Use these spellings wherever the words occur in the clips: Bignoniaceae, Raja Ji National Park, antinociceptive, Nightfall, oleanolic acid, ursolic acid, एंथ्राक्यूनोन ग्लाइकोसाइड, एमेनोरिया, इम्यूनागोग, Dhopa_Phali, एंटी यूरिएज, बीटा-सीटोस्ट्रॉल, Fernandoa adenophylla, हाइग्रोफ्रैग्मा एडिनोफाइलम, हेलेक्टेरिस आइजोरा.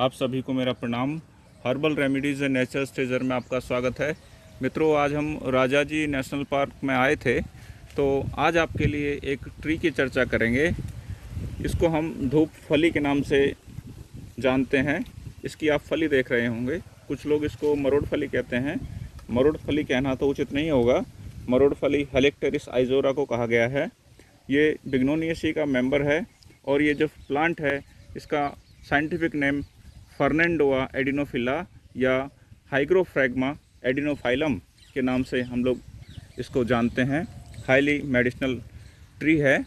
आप सभी को मेरा प्रणाम। हर्बल रेमेडीज़ एंड नेचर स्टेजर में आपका स्वागत है। मित्रों, आज हम राजा जी नेशनल पार्क में आए थे, तो आज आपके लिए एक ट्री की चर्चा करेंगे। इसको हम धूप फली के नाम से जानते हैं। इसकी आप फली देख रहे होंगे। कुछ लोग इसको मरोड़ फली कहते हैं। मरोड़ फली कहना तो उचित नहीं होगा। मरोड़ फली हेलेक्टेरिस आइजोरा को कहा गया है। ये बिग्नोनिएसी का मेंबर है और ये जो प्लांट है इसका साइंटिफिक नेम फर्नेंडोआ एडिनोफिला या हाइग्रोफ्रैग्मा एडिनोफाइलम के नाम से हम लोग इसको जानते हैं। हाईली मेडिसिनल ट्री है।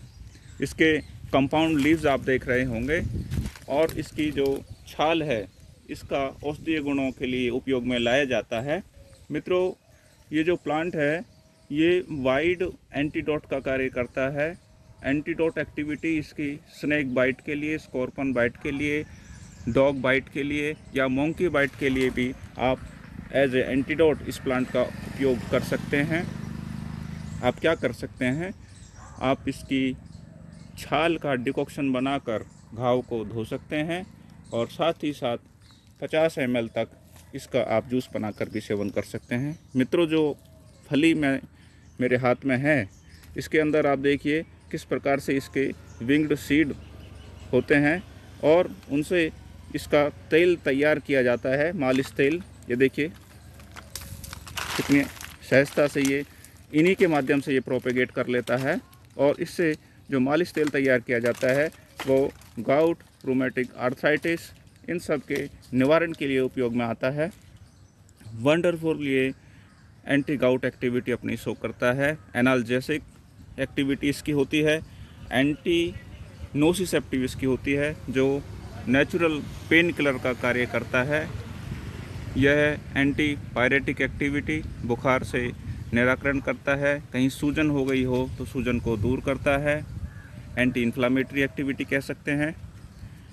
इसके कंपाउंड लीव्स आप देख रहे होंगे और इसकी जो छाल है इसका औषधीय गुणों के लिए उपयोग में लाया जाता है। मित्रों, ये जो प्लांट है ये वाइड एंटीडोट का कार्य करता है। एंटीडोट एक्टिविटी इसकी स्नैक बाइट के लिए, स्कॉर्पियन बाइट के लिए, डॉग बाइट के लिए या मोंकी बाइट के लिए भी आप एज ए एंटीडोट इस प्लांट का उपयोग कर सकते हैं। आप क्या कर सकते हैं, आप इसकी छाल का डिकॉक्शन बनाकर घाव को धो सकते हैं और साथ ही साथ 50 ml तक इसका आप जूस बनाकर भी सेवन कर सकते हैं। मित्रों, जो फली में मेरे हाथ में है इसके अंदर आप देखिए किस प्रकार से इसके विंग्ड सीड होते हैं और उनसे इसका तेल तैयार किया जाता है, मालिश तेल। ये देखिए कितनी सहजता से ये इन्हीं के माध्यम से ये प्रोपेगेट कर लेता है और इससे जो मालिश तेल तैयार किया जाता है वो गाउट, रूमेटिक आर्थराइटिस, इन सब के निवारण के लिए उपयोग में आता है। वंडरफुल ये एंटी गाउट एक्टिविटी अपनी शो करता है। एनाल्जेसिक एक्टिविटी इसकी होती है, एंटी नोसिसेप्टिव इसकी होती है, जो नेचुरल पेन किलर का कार्य करता है। यह एंटी पायरेटिक एक्टिविटी बुखार से निराकरण करता है, कहीं सूजन हो गई हो तो सूजन को दूर करता है। एंटी इन्फ्लामेटरी एक्टिविटी कह सकते हैं।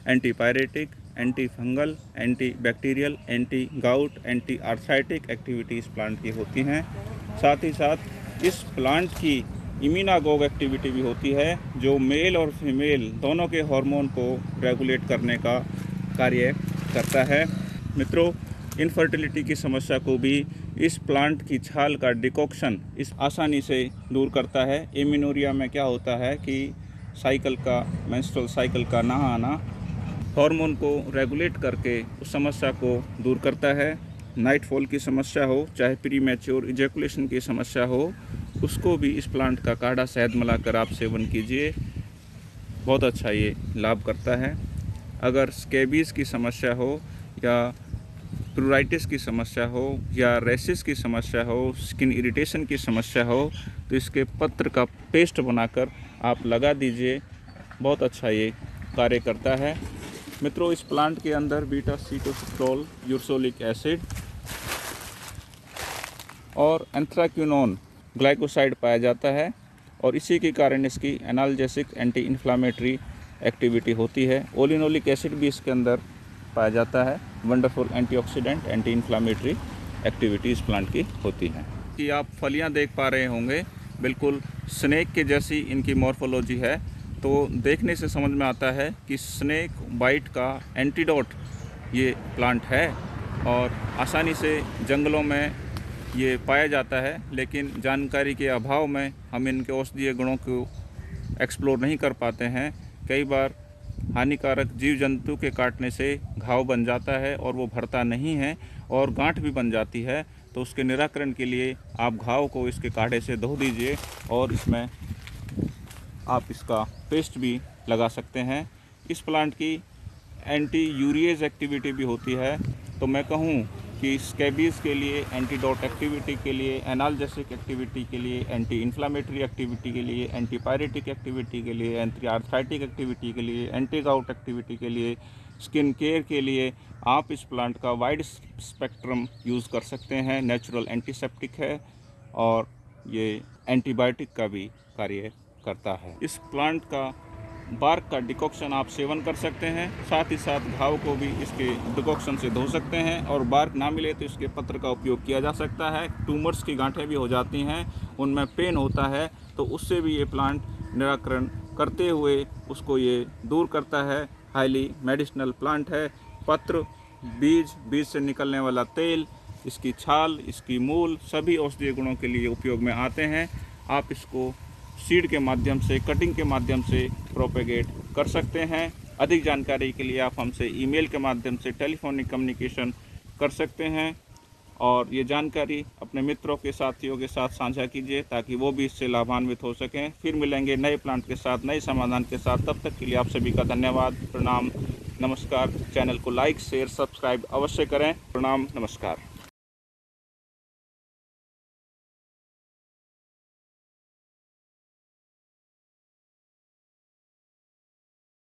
Anti pyretic, anti fungal, anti bacterial, anti gout, anti arthritic activity इस प्लांट की होती हैं। साथ ही साथ इस प्लांट की इम्यूनागोग एक्टिविटी भी होती है, जो मेल और फीमेल दोनों के हार्मोन को रेगुलेट करने का कार्य करता है। मित्रों, इनफर्टिलिटी की समस्या को भी इस प्लांट की छाल का डिकॉक्शन इस आसानी से दूर करता है। एमेनोरिया में क्या होता है कि साइकिल का, मेंस्ट्रुअल साइकिल का ना आना हार्मोन को रेगुलेट करके उस समस्या को दूर करता है। नाइटफॉल की समस्या हो, चाहे प्री मैच्योर इजैकुलेशन की समस्या हो, उसको भी इस प्लांट का काढ़ा शहद मिलाकर आप सेवन कीजिए। बहुत अच्छा ये लाभ करता है। अगर स्केबीज़ की समस्या हो या प्यूराइटिस की समस्या हो या रेसिस की समस्या हो, स्किन इरिटेशन की समस्या हो, तो इसके पत्र का पेस्ट बनाकर आप लगा दीजिए। बहुत अच्छा ये कार्य करता है। मित्रों, इस प्लांट के अंदर बीटा-सीटोस्ट्रॉल, यूर्सोलिक एसिड और एंथ्राक्यूनोन ग्लाइकोसाइड पाया जाता है और इसी के कारण इसकी एनाल्जेसिक, एंटी इन्फ्लामेटरी एक्टिविटी होती है। ओलिनोलिक एसिड भी इसके अंदर पाया जाता है। Wonderful antioxidant, anti inflammatory activity इस प्लांट की होती है। कि आप फलियां देख पा रहे होंगे, बिल्कुल स्नेक के जैसी इनकी मॉर्फोलॉजी है, तो देखने से समझ में आता है कि स्नेक बाइट का एंटीडोट ये प्लांट है और आसानी से जंगलों में ये पाया जाता है। लेकिन जानकारी के अभाव में हम इनके औषधीय गुणों को एक्सप्लोर नहीं कर पाते हैं। कई बार हानिकारक जीव जंतु के काटने से घाव बन जाता है और वो भरता नहीं है और गांठ भी बन जाती है, तो उसके निराकरण के लिए आप घाव को इसके काढ़े से धो दीजिए और इसमें आप इसका पेस्ट भी लगा सकते हैं। इस प्लांट की एंटी यूरिएज एक्टिविटी भी होती है, तो मैं कहूँ कि स्कैबीज़ के लिए, एंटीडोट एक्टिविटी के लिए, एनाल्जेसिक एक्टिविटी के लिए, एंटी इन्फ्लामेटरी एक्टिविटी के लिए, एंटी पायरेटिक एक्टिविटी के लिए, एंटी आर्थराइटिक एक्टिविटी के लिए, एंटी गाउट एक्टिविटी के लिए, स्किन केयर के लिए आप इस प्लांट का वाइड स्पेक्ट्रम यूज़ कर सकते हैं। नेचुरल एंटीसेप्टिक है और ये एंटीबायोटिक का भी कार्य करता है। इस प्लांट का बार्क का डिकॉक्शन आप सेवन कर सकते हैं। साथ ही साथ घाव को भी इसके डिकॉक्शन से धो सकते हैं और बार्क ना मिले तो इसके पत्र का उपयोग किया जा सकता है। ट्यूमर्स की गांठें भी हो जाती हैं, उनमें पेन होता है, तो उससे भी ये प्लांट निराकरण करते हुए उसको ये दूर करता है। हाईली मेडिसिनल प्लांट है। पत्र, बीज, बीज से निकलने वाला तेल, इसकी छाल, इसकी मूल सभी औषधीय गुणों के लिए उपयोग में आते हैं। आप इसको सीड के माध्यम से, कटिंग के माध्यम से प्रोपेगेट कर सकते हैं। अधिक जानकारी के लिए आप हमसे ईमेल के माध्यम से टेलीफोनिक कम्युनिकेशन कर सकते हैं और ये जानकारी अपने मित्रों के, साथियों के साथ साझा कीजिए ताकि वो भी इससे लाभान्वित हो सकें। फिर मिलेंगे नए प्लांट के साथ, नए समाधान के साथ। तब तक के लिए आप सभी का धन्यवाद, प्रणाम, नमस्कार। चैनल को लाइक, शेयर, सब्सक्राइब अवश्य करें। प्रणाम, नमस्कार।